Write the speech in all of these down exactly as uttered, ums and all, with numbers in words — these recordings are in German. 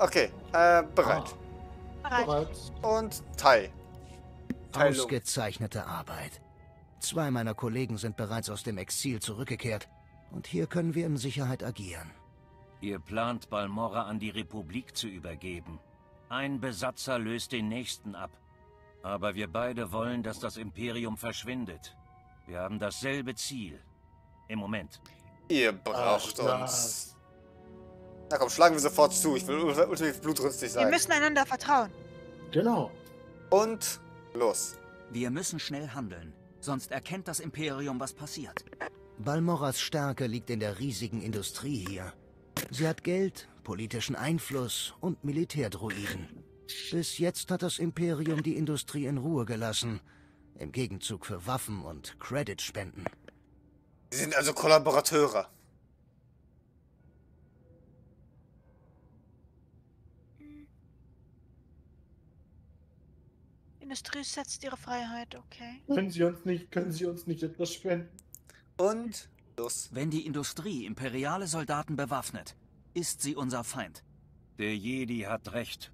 Okay, äh, bereit. Oh. Bereit. Und Tai. Ausgezeichnete Arbeit. Zwei meiner Kollegen sind bereits aus dem Exil zurückgekehrt und hier können wir in Sicherheit agieren. Ihr plant, Balmorra an die Republik zu übergeben. Ein Besatzer löst den nächsten ab. Aber wir beide wollen, dass das Imperium verschwindet. Wir haben dasselbe Ziel. Im Moment. Ihr braucht Ach, uns. Na komm, schlagen wir sofort zu. Ich will ultimativ blutrünstig sein. Wir müssen einander vertrauen. Genau. Und los. Wir müssen schnell handeln. Sonst erkennt das Imperium, was passiert. Balmorras Stärke liegt in der riesigen Industrie hier. Sie hat Geld, politischen Einfluss und Militärdroiden. Bis jetzt hat das Imperium die Industrie in Ruhe gelassen. Im Gegenzug für Waffen und Creditspenden. Sie sind also Kollaborateure. Industrie setzt ihre Freiheit, okay. Können Sie uns nicht, können Sie uns nicht etwas spenden? Und los. Wenn die Industrie imperiale Soldaten bewaffnet, ist sie unser Feind. Der Jedi hat recht.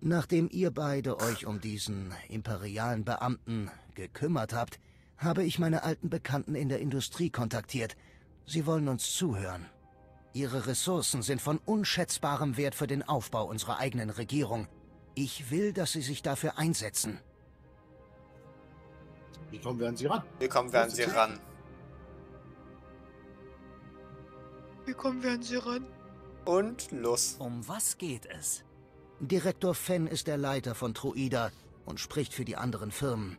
Nachdem ihr beide euch um diesen imperialen Beamten gekümmert habt, habe ich meine alten Bekannten in der Industrie kontaktiert. Sie wollen uns zuhören. Ihre Ressourcen sind von unschätzbarem Wert für den Aufbau unserer eigenen Regierung. Ich will, dass Sie sich dafür einsetzen. Wie kommen wir an sie ran? Wie kommen wir an sie ran? Wie kommen wir an sie ran? Und los. Um was geht es? Direktor Fenn ist der Leiter von Troida und spricht für die anderen Firmen.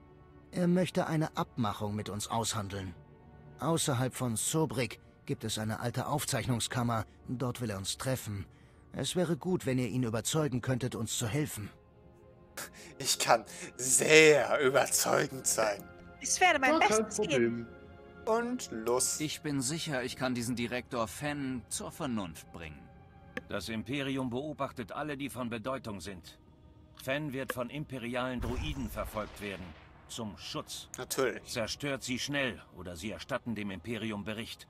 Er möchte eine Abmachung mit uns aushandeln. Außerhalb von Zobrik gibt es eine alte Aufzeichnungskammer. Dort will er uns treffen. Es wäre gut, wenn ihr ihn überzeugen könntet, uns zu helfen. Ich kann sehr überzeugend sein. Ich werde mein Bestes geben. Und los. Ich bin sicher, ich kann diesen Direktor Fenn zur Vernunft bringen. Das Imperium beobachtet alle, die von Bedeutung sind. Fenn wird von imperialen Droiden verfolgt werden. Zum Schutz. Natürlich. Zerstört sie schnell oder sie erstatten dem Imperium Bericht.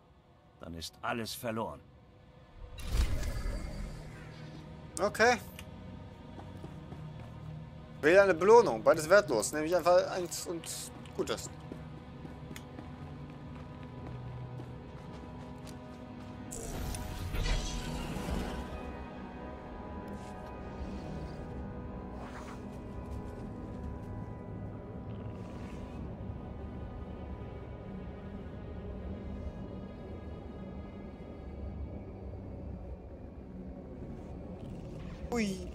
Dann ist alles verloren. Okay. Weder eine Belohnung, beides wertlos. Nehme ich einfach eins und Gutes. Ui.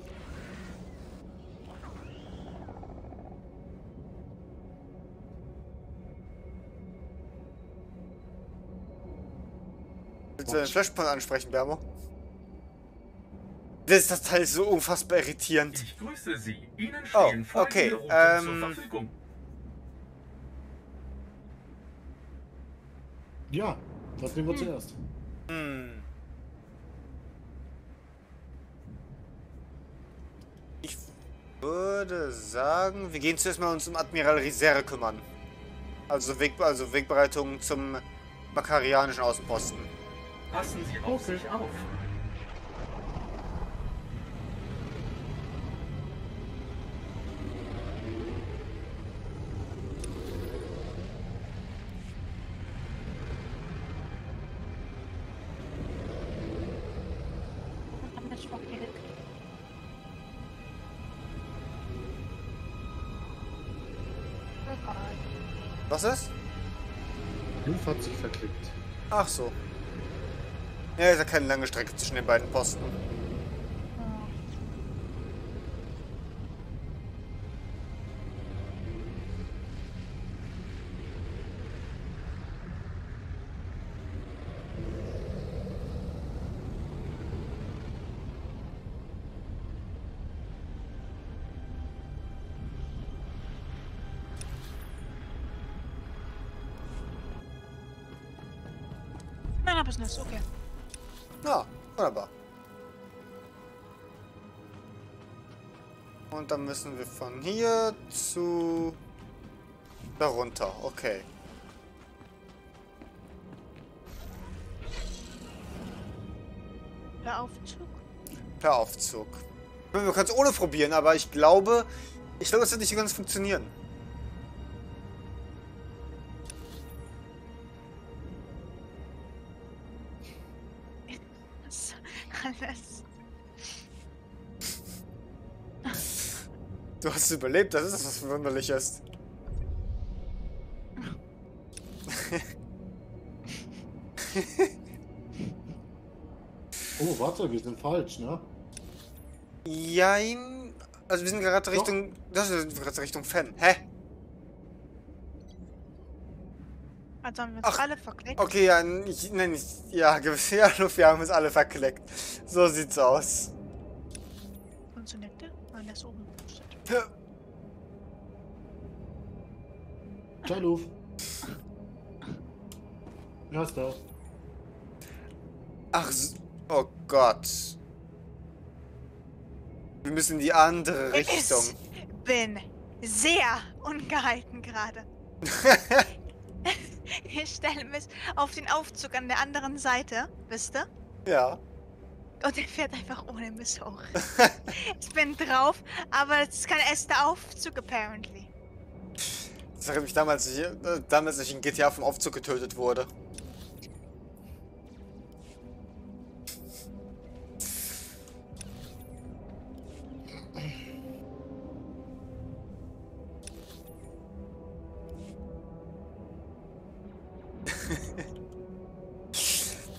Willst du den Flashpoint ansprechen, BärMo? Das, das Teil ist so unfassbar irritierend. Ich grüße Sie. Ihnen stehen oh, okay. Ähm, zur Verfügung. Ja, das nehmen wir hm. zuerst. Hm. Ich würde sagen, wir gehen zuerst mal uns um Admiral Rizea kümmern. Also, Weg, also Wegbereitungen zum makarianischen Außenposten. Passen Sie auf sich auf. Was ist? Luft hat sich verklickt. Ach so. Ja, ist ja keine lange Strecke zwischen den beiden Posten. Business, okay. Ja, wunderbar. Und dann müssen wir von hier zu darunter, okay. Per Aufzug? Per Aufzug. Wir können es ohne probieren, aber ich glaube, ich glaube, es wird nicht ganz funktionieren. Alles. Du hast überlebt, das ist das, was verwunderlich ist. Oh, warte, wir sind falsch, ne? Jein. Also wir sind gerade Richtung... Das ist gerade Richtung Fenn. Hä? Also haben wir uns Ach, alle verkleckt? Okay, ja, ich, nein, ich, ja, ja, wir haben uns alle verkleckt. So sieht's aus. Und so nette? Nein, das oben. Ciao, Luf. Ja, ist das. Ach, oh Gott. Wir müssen in die andere Richtung. Ich bin sehr ungehalten gerade. Ich stelle mich auf den Aufzug an der anderen Seite, wisst ihr? Ja. Und er fährt einfach ohne mich hoch. Ich bin drauf, aber es ist kein erster Aufzug, apparently. Das erinnert mich damals, als ich, damals ich in G T A vom Aufzug getötet wurde.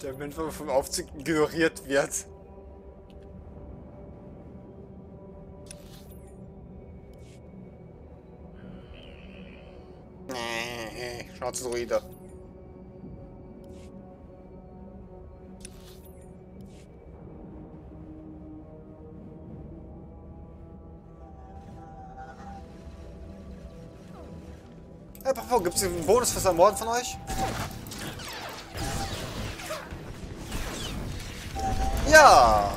Der Mensch, der vom Aufzug ignoriert wird. Nee, schwarze Droide. Hey, Papa, gibt's einen Bonus fürs Ermorden von euch? Ja!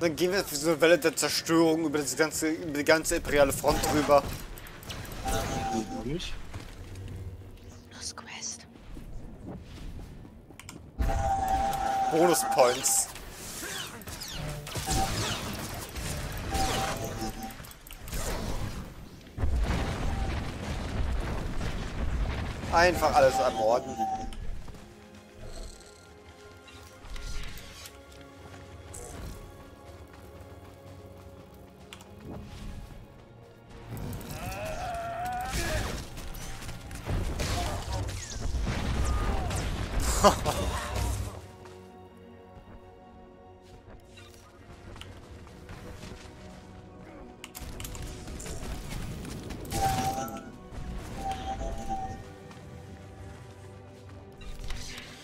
Dann gehen wir für so eine Welle der Zerstörung über das ganze, über die ganze imperiale Front drüber. Plus Quest. Bonus Points. Einfach alles ermorden.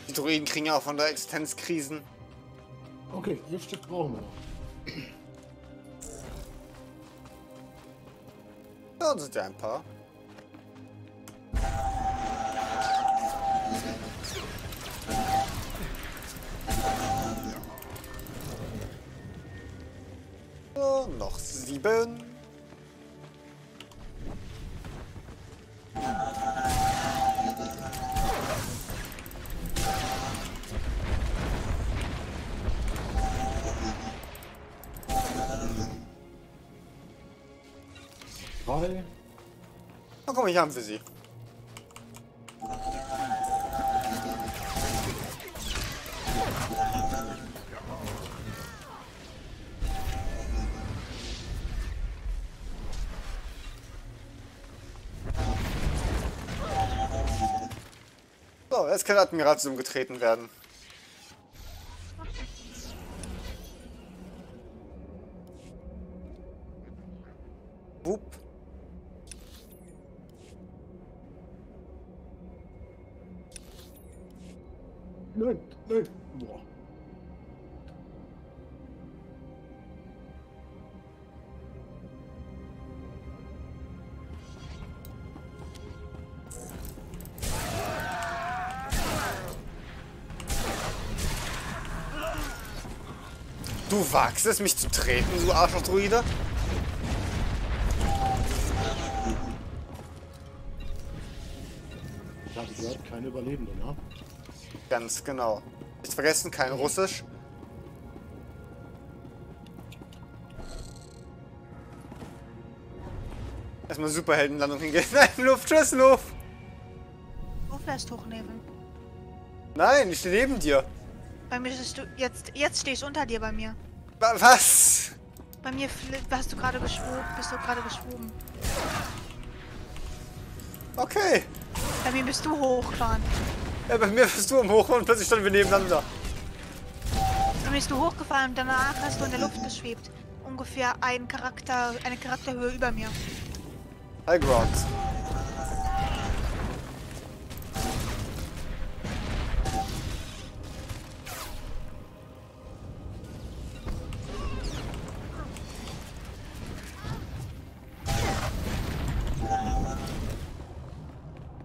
Die Droiden kriegen ja auch von der Existenzkrisen. Okay, ihr Stück brauchen wir noch. Da sind ja ein paar. So, noch sieben. Na komm, ich haben für sie. So, jetzt kann Admiral Rizea umgetreten werden. Wupp. Nein, nein. Boah. Du wagst es, mich zu treten, du Arschloch-Droide? Ja, die bleibt keine Überlebende, ne? Ganz genau. Nicht vergessen, kein Russisch. Erstmal Superheldenlandung hingehen. Nein, Luft, tschüss, Luft! Luft lässt hochnehmen. Nein, ich stehe neben dir. Bei mir stehst du. Jetzt, jetzt stehst du unter dir bei mir. Was? Bei mir hast du gerade geschwoben. Bist du gerade geschwoben. Okay. Bei mir bist du hochgefahren. Ja, bei mir bist du am Hochfahren und plötzlich standen wir nebeneinander. Bei mir bist du hochgefahren und danach hast du in der Luft geschwebt. Ungefähr ein Charakter, eine Charakterhöhe über mir. High Ground.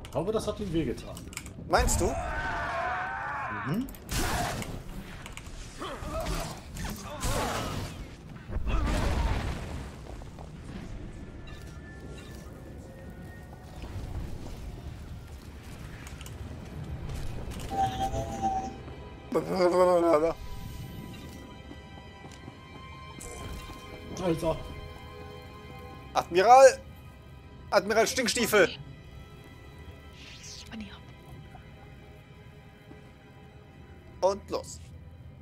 Ich glaube, das hat ihm wehgetan. Meinst du? Mhm. Alter. Admiral! Admiral Stinkstiefel! Und los.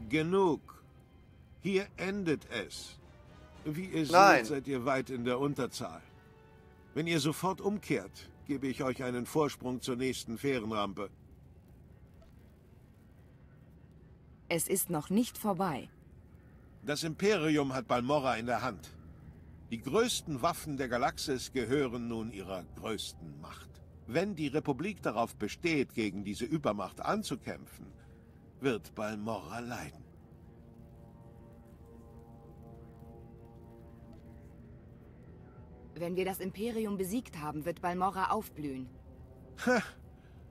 Genug. Hier endet es. Wie ihr seht, seid ihr weit in der Unterzahl. Wenn ihr sofort umkehrt, gebe ich euch einen Vorsprung zur nächsten Fährenrampe. Es ist noch nicht vorbei. Das Imperium hat Balmorra in der Hand. Die größten Waffen der Galaxis gehören nun ihrer größten Macht. Wenn die Republik darauf besteht, gegen diese Übermacht anzukämpfen, wird Balmorra leiden. Wenn wir das Imperium besiegt haben, wird Balmorra aufblühen. Ha,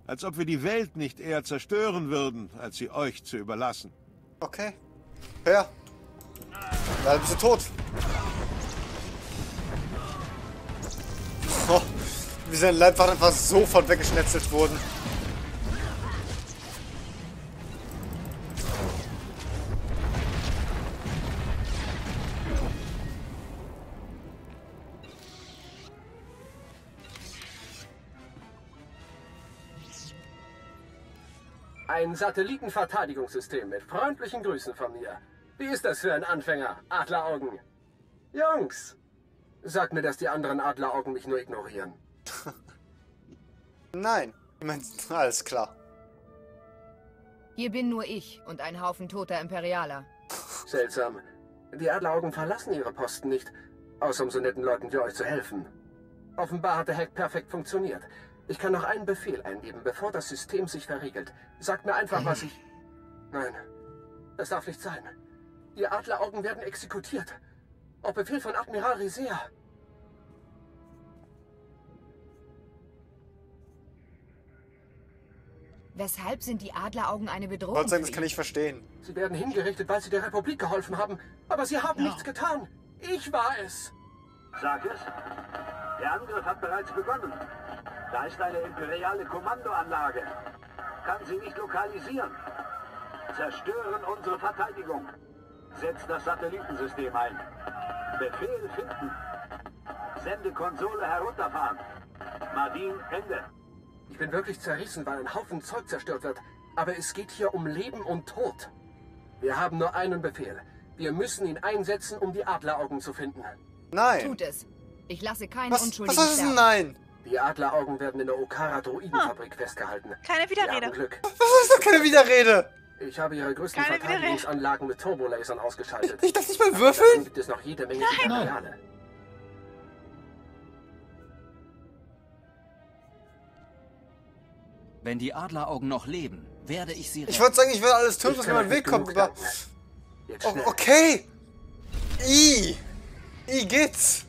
als ob wir die Welt nicht eher zerstören würden, als sie euch zu überlassen. Okay. Ja. Da bist du tot. Oh, wie seine Leibwachen einfach sofort weggeschnetzelt wurden. Ein Satellitenverteidigungssystem mit freundlichen Grüßen von mir. Wie ist das für einen Anfänger, Adleraugen? Jungs, sagt mir, dass die anderen Adleraugen mich nur ignorieren. Nein, ich meine, alles klar. Hier bin nur ich und ein Haufen toter Imperialer. Seltsam. Die Adleraugen verlassen ihre Posten nicht, außer um so netten Leuten wie euch zu helfen. Offenbar hat der Hack perfekt funktioniert. Ich kann noch einen Befehl eingeben, bevor das System sich verriegelt. Sagt mir einfach, was ich... Nein, das darf nicht sein. Die Adleraugen werden exekutiert. Auf Befehl von Admiral Rizea. Weshalb sind die Adleraugen eine Bedrohung? Gott sei Dank, das kann ich verstehen. Sie werden hingerichtet, weil sie der Republik geholfen haben. Aber sie haben ja nichts getan. Ich war es. Sag es. Der Angriff hat bereits begonnen. Da ist eine imperiale Kommandoanlage. Kann sie nicht lokalisieren. Zerstören unsere Verteidigung. Setzt das Satellitensystem ein. Befehl finden. Sendekonsole herunterfahren. Marine, Ende. Ich bin wirklich zerrissen, weil ein Haufen Zeug zerstört wird. Aber es geht hier um Leben und Tod. Wir haben nur einen Befehl. Wir müssen ihn einsetzen, um die Adleraugen zu finden. Nein. Tut es. Ich lasse keinen Unschuldigen sterben. Was ist denn nein? Die Adleraugen werden in der Okara Droidenfabrik ah. festgehalten. Keine Widerrede. Glück. Was ist doch keine Widerrede? Ich habe ihre größten keine Verteidigungsanlagen mit Turbolasern ausgeschaltet. Ich, ich darf nicht mal würfeln? Gibt es noch jede Menge Imperiale. Wenn die Adleraugen noch leben, werde ich sie retten. Ich wollte sagen, ich werde alles töten, was mir mein Weg kommt, aber... Oh, okay. I. I geht's.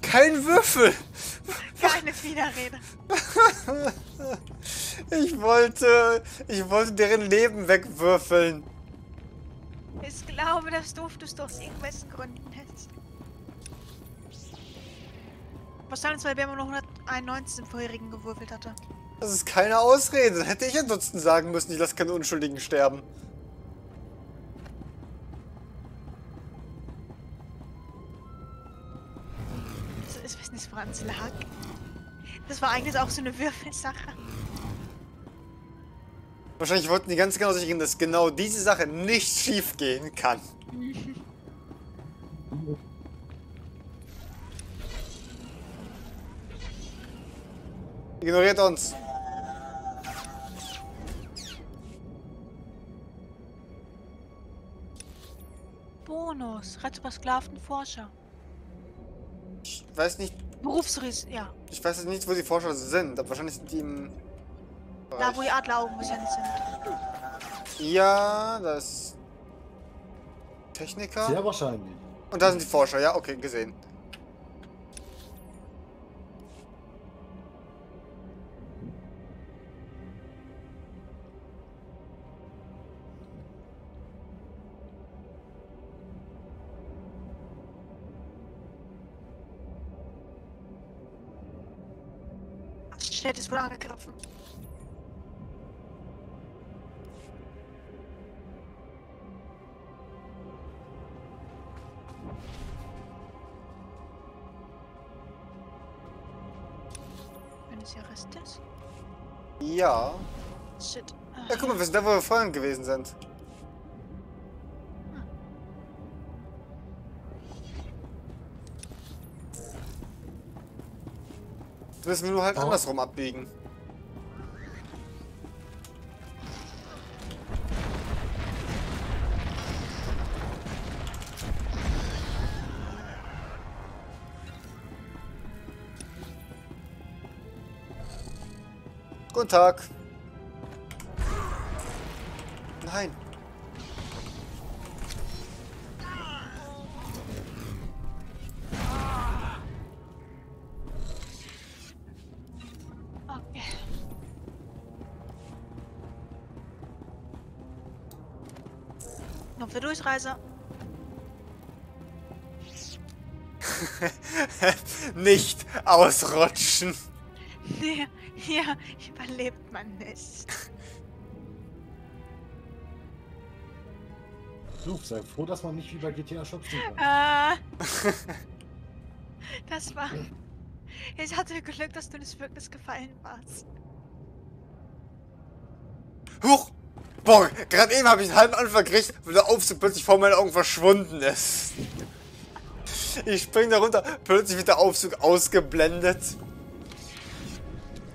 Kein Würfel! Keine Widerrede. Ich wollte... Ich wollte deren Leben wegwürfeln. Ich glaube, das durftest du aus irgendwelchen Gründen. Was sagen uns, weil wir noch ein neunzehn vorherigen gewürfelt hatte. Das ist keine Ausrede. Hätte ich ansonsten sagen müssen, ich lasse keine Unschuldigen sterben. Ich weiß nicht, woran es lag. Das war eigentlich auch so eine Würfelsache. Wahrscheinlich wollten die ganz genau sicher gehen, dass genau diese Sache nicht schief gehen kann. Ignoriert uns. Bonus. Rette versklavten Forscher. Ich weiß nicht... Berufsries... ja. Ich weiß jetzt nicht, wo die Forscher sind, aber wahrscheinlich sind die im... Da, wo die Adleraugen sind. Ja, da ist... Techniker? Sehr wahrscheinlich. Und da sind die Forscher, ja, okay, gesehen. Städt ist wohl angegriffen. Wenn es ja Rest ist. Ja. Shit. Ja, guck mal, wir sind da, wo wir vorhin gewesen sind. Müssen wir nur halt oh. andersrum abbiegen. Guten Tag. Nein. Auf der Durchreise. Nicht ausrutschen. Nee, hier überlebt man nicht. Such, sei froh, dass man nicht wie bei G T A schubsen kann. Äh, das war... Ich hatte Glück, dass du nicht wirklich gefallen warst. Huch! Boah, gerade eben habe ich einen halben Anfall gekriegt, weil der Aufzug plötzlich vor meinen Augen verschwunden ist. Ich spring da runter, plötzlich wird der Aufzug ausgeblendet.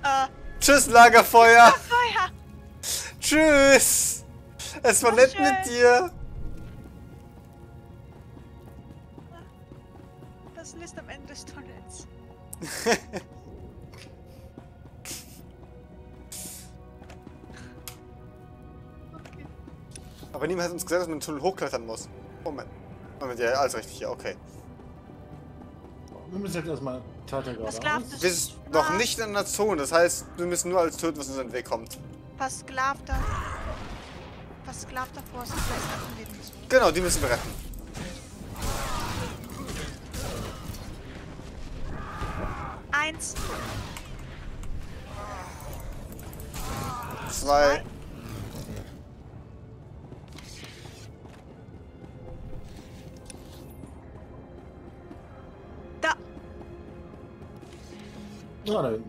Äh, Tschüss, Lagerfeuer! Lagerfeuer. Tschüss! Es war, war nett schön. Mit dir! Das Licht am Ende des Tunnels. Aber niemand hat uns gesagt, dass man den Tunnel hochklettern muss. Moment. Moment, ja, alles richtig hier, okay. Wir müssen jetzt erstmal Tata gerade haben. Wir sind noch nicht in der Zone, das heißt, wir müssen nur alles töten, was uns in den Weg kommt. Versklavter. Versklavter Forst. Genau, die müssen wir retten. Eins. Zwei. Zwei. Oh, nein.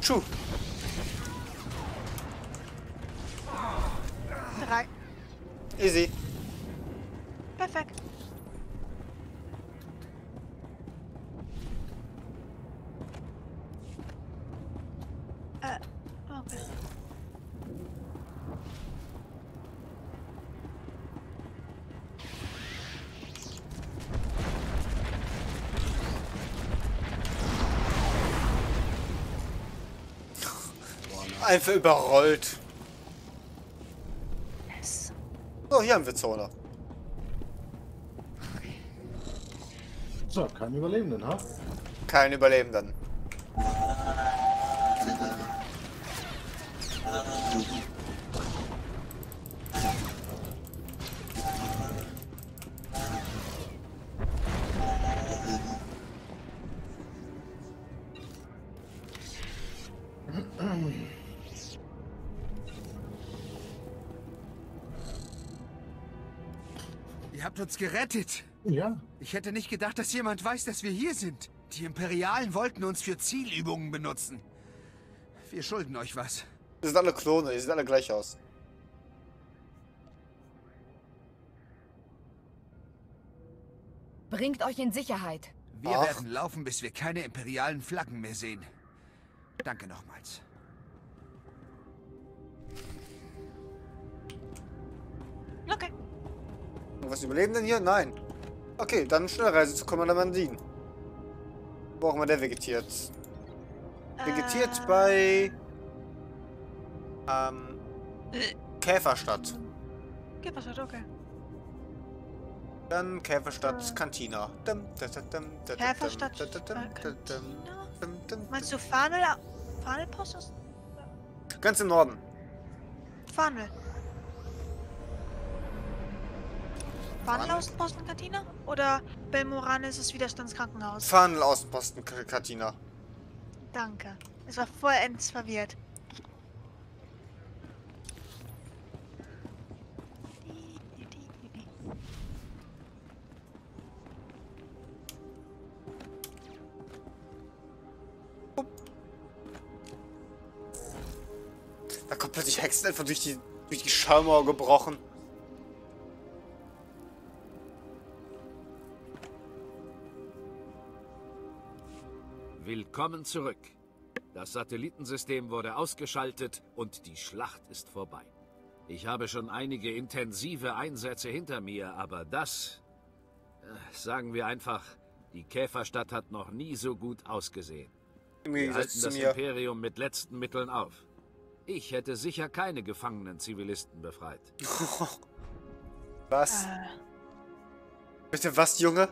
Schuh. Drei. Easy. Perfekt. Äh, okay. Einfach überrollt. Yes. So, hier haben wir Zone. Okay. So, kein Überlebenden, ha? Kein Überlebenden. Ihr habt uns gerettet. Ja. Ich hätte nicht gedacht, dass jemand weiß, dass wir hier sind. Die Imperialen wollten uns für Zielübungen benutzen. Wir schulden euch was. Wir sind alle Klone, die sehen alle gleich aus. Bringt euch in Sicherheit. Wir Ach. werden laufen, bis wir keine imperialen Flaggen mehr sehen. Danke nochmals. Okay. Was überleben denn hier? Nein. Okay, dann Schnellreise zu Commander Mandin. Wo auch immer der vegetiert. Vegetiert äh. bei... Ähm... Äh. Käferstadt. Käferstadt, okay. Dann Käferstadt äh. Kantina. Käferstadt äh, Kantina? Meinst du Farnel... Farnelpost? Ganz im Norden. Farnel. Fahnenaußenposten-Kantina? Oder Belmoranes ist Widerstandskrankenhaus? Fahnenaußenposten-Kantina. Danke. Es war vollends verwirrt. Da kommt plötzlich Hexen einfach durch die, durch die Schallmauer gebrochen. Willkommen zurück. Das Satellitensystem wurde ausgeschaltet und die Schlacht ist vorbei. Ich habe schon einige intensive Einsätze hinter mir, aber das... Sagen wir einfach, die Käferstadt hat noch nie so gut ausgesehen. Wir halten das Imperium mit letzten Mitteln auf. Ich hätte sicher keine gefangenen Zivilisten befreit. Was? Äh. Bitte was, Junge?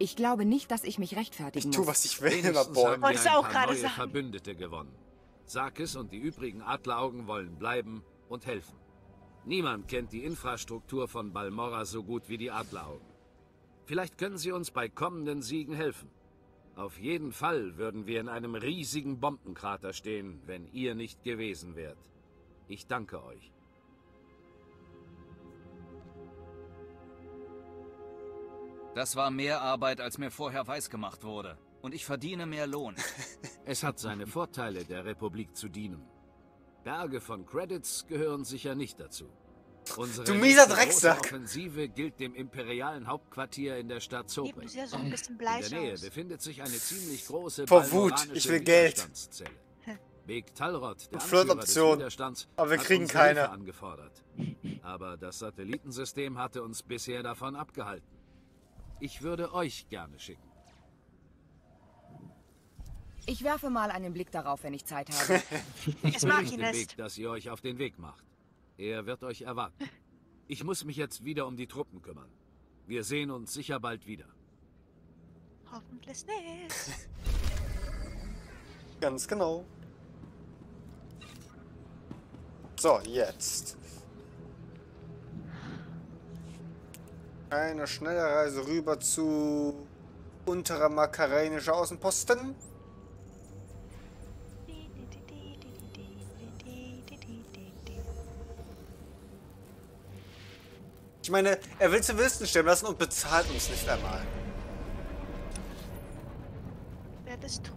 Ich glaube nicht, dass ich mich rechtfertigen muss. Ich tu, was ich will, aber boah. Wolltest du auch gerade sagen. Verbündete gewonnen. Sarkis und die übrigen Adleraugen wollen bleiben und helfen. Niemand kennt die Infrastruktur von Balmorra so gut wie die Adleraugen. Vielleicht können sie uns bei kommenden Siegen helfen. Auf jeden Fall würden wir in einem riesigen Bombenkrater stehen, wenn ihr nicht gewesen wärt. Ich danke euch. Das war mehr Arbeit, als mir vorher weisgemacht wurde. Und ich verdiene mehr Lohn. Es hat seine Vorteile, der Republik zu dienen. Berge von Credits gehören sicher nicht dazu. Unsere du mieser Drecksack! Offensive gilt dem imperialen Hauptquartier in der Stadt Zobrik. Ja so ein bisschen bleich in der Nähe aus. Befindet sich eine ziemlich große... Vor Wut, ich will Geld! Beck Talrod, der Flirtoption, aber wir kriegen keine. Angefordert. Aber das Satellitensystem hatte uns bisher davon abgehalten. Ich würde euch gerne schicken. Ich werfe mal einen Blick darauf, wenn ich Zeit habe. Ich mag ihn nicht, dass ihr euch auf den Weg macht. Er wird euch erwarten. Ich muss mich jetzt wieder um die Truppen kümmern. Wir sehen uns sicher bald wieder. Hoffentlich nicht. Ganz genau. So, jetzt. Eine schnelle Reise rüber zu unterer makarenischer Außenposten. Ich meine, er will Zivilisten sterben lassen und bezahlt uns nicht einmal. Wer das tut?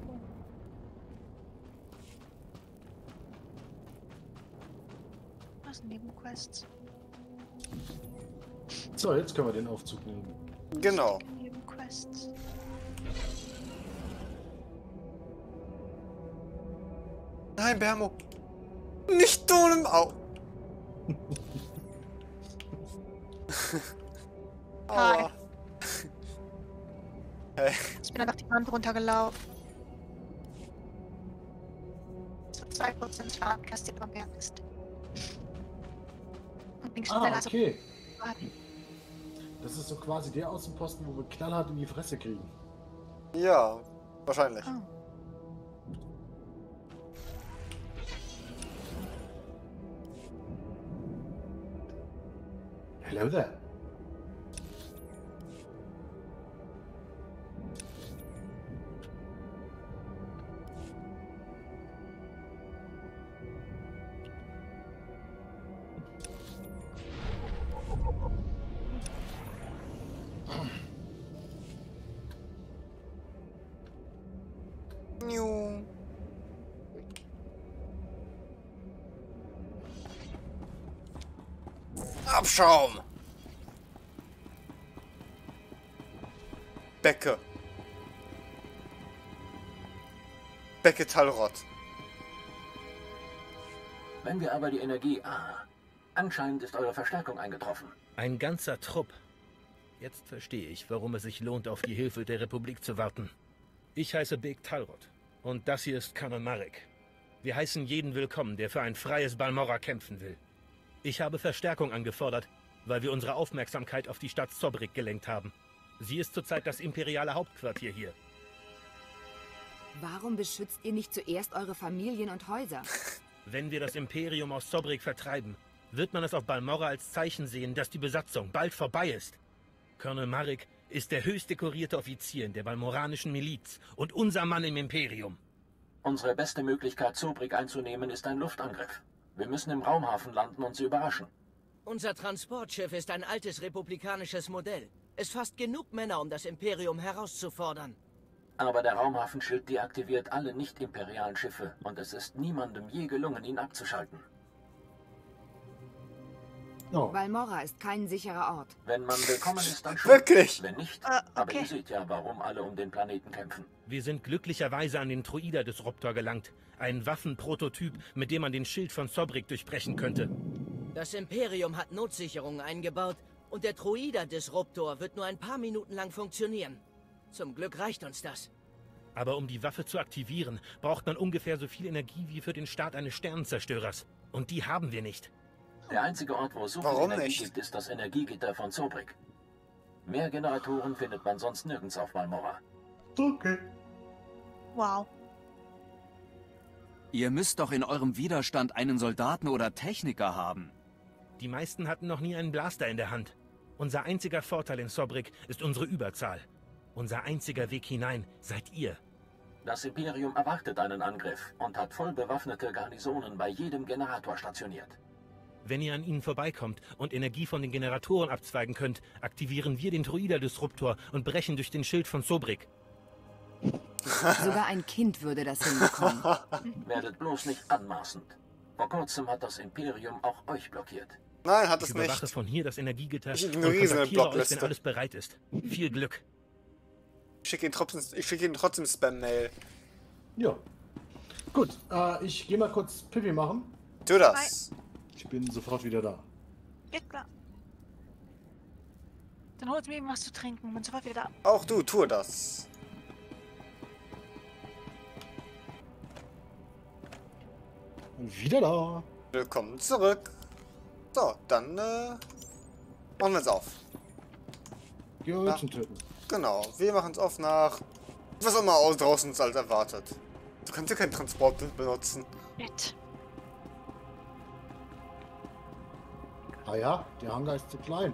Was Nebenquests? So, jetzt können wir den Aufzug nehmen. Genau. Nein, BärMo. Nicht du im Au. Hi. Hey. Ich bin dann auf die Wand runtergelaufen. So zwei Prozent Schadenkost, die am Berg ist. Und bin schneller als okay. Das ist so quasi der Außenposten, wo wir knallhart in die Fresse kriegen. Ja, wahrscheinlich. Oh. Hello there. Abschaum! Becke. Beck Talrod. Wenn wir aber die Energie... Ah, anscheinend ist eure Verstärkung eingetroffen. Ein ganzer Trupp. Jetzt verstehe ich, warum es sich lohnt, auf die Hilfe der Republik zu warten. Ich heiße Beck Talrod und das hier ist Kanon Marek. Wir heißen jeden willkommen, der für ein freies Balmorra kämpfen will. Ich habe Verstärkung angefordert, weil wir unsere Aufmerksamkeit auf die Stadt Zobrik gelenkt haben. Sie ist zurzeit das imperiale Hauptquartier hier. Warum beschützt ihr nicht zuerst eure Familien und Häuser? Wenn wir das Imperium aus Zobrik vertreiben, wird man es auf Balmorra als Zeichen sehen, dass die Besatzung bald vorbei ist. Colonel Marik ist der höchst dekorierte Offizier in der balmoranischen Miliz und unser Mann im Imperium. Unsere beste Möglichkeit, Zobrik einzunehmen, ist ein Luftangriff. Wir müssen im Raumhafen landen und sie überraschen. Unser Transportschiff ist ein altes republikanisches Modell. Es fasst genug Männer, um das Imperium herauszufordern. Aber der Raumhafenschild deaktiviert alle nicht-imperialen Schiffe und es ist niemandem je gelungen, ihn abzuschalten. Oh. Balmorra ist kein sicherer Ort. Wenn man willkommen ist, dann schon. Wirklich? Wenn nicht, uh, okay. Aber ihr seht ja, warum alle um den Planeten kämpfen. Wir sind glücklicherweise an den Troider-Disruptor gelangt. Ein Waffenprototyp, mit dem man den Schild von Zobrik durchbrechen könnte. Das Imperium hat Notsicherungen eingebaut und der Troider-Disruptor wird nur ein paar Minuten lang funktionieren. Zum Glück reicht uns das. Aber um die Waffe zu aktivieren, braucht man ungefähr so viel Energie wie für den Start eines Sternenzerstörers. Und die haben wir nicht. Der einzige Ort, wo es so viel Energie gibt, ist das Energiegitter von Zobrik. Mehr Generatoren findet man sonst nirgends auf Balmorra. Okay. Wow. Ihr müsst doch in eurem Widerstand einen Soldaten oder Techniker haben. Die meisten hatten noch nie einen Blaster in der Hand. Unser einziger Vorteil in Zobrik ist unsere Überzahl. Unser einziger Weg hinein seid ihr. Das Imperium erwartet einen Angriff und hat voll bewaffnete Garnisonen bei jedem Generator stationiert. Wenn ihr an ihnen vorbeikommt und Energie von den Generatoren abzweigen könnt, aktivieren wir den Troider-Disruptor und brechen durch den Schild von Zobrik. Sogar ein Kind würde das hinbekommen. Werdet bloß nicht anmaßend. Vor kurzem hat das Imperium auch euch blockiert. Nein, hat es nicht. Ich überwache von hier das Energiegitter und kontaktiere euch, wenn alles bereit ist. Viel Glück. Ich schicke ihn trotzdem, schick ihn trotzdem Spam-Mail. Ja. Gut, äh, ich gehe mal kurz Pipi machen. Tu das. Bye. Ich bin sofort wieder da. Ja, klar. Dann holt mir eben was zu trinken und bin sofort wieder da. Auch du, tue das. Und wieder da. Willkommen zurück. So, dann äh, machen wir es auf. Gehölzen töten. Genau, wir machen es auf nach... Was auch immer draußen uns alles erwartet. Du kannst ja keinen Transport benutzen. Nett. Ah ja, der Hangar ist zu klein.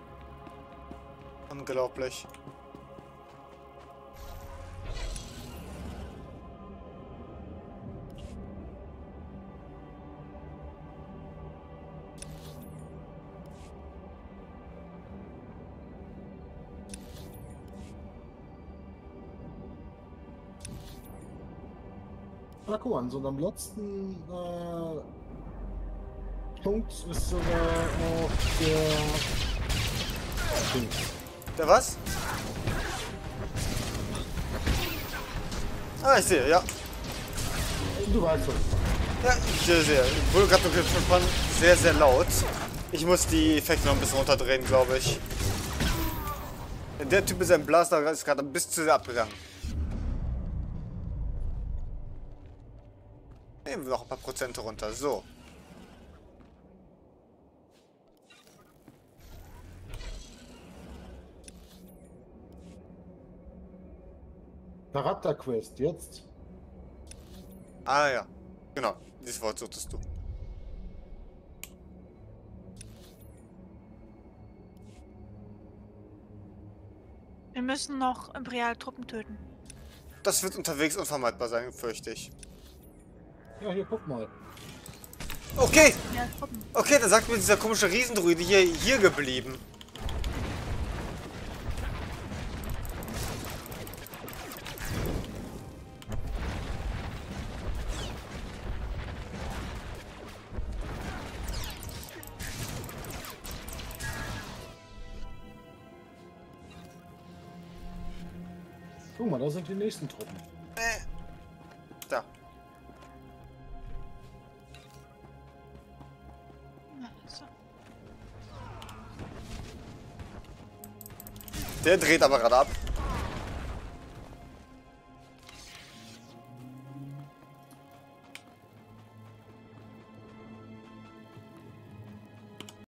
Unglaublich. Na cool, und am letzten... Äh Punkt ist sogar noch der... Der was? Ah, ich sehe, ja. Du weißt schon. Ja, ich sehe. Wurde gerade sehr, sehr laut. Ich muss die Effekte noch ein bisschen runterdrehen, glaube ich. Der Typ mit seinem Blaster ist gerade ein bisschen zu sehr abgegangen. Nehmen wir noch ein paar Prozente runter, so. Charakterquest, jetzt. Ah ja, genau. Dieses Wort suchtest du. Wir müssen noch Imperial-Truppen töten. Das wird unterwegs unvermeidbar sein, fürchte ich. Ja, hier, guck mal. Okay! Okay, dann sagt mir dieser komische Riesendruide hier, hier geblieben. Guck mal, da sind die nächsten Truppen. Äh. Da. Der dreht aber gerade ab.